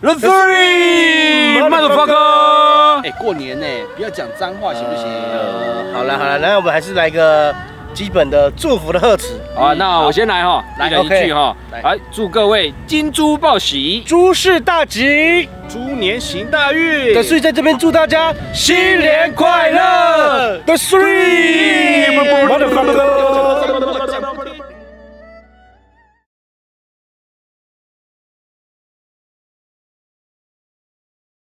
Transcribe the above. The Three， motherfucker！ 哎，过年呢，不要讲脏话行不行？好了好了，那我们还是来个基本的祝福的贺词。好啊，那我先来哈，一人一句哈。来，祝各位金猪报喜，诸事大吉，猪年行大运。The Three 在这边祝大家新年快乐。The Three，motherfucker。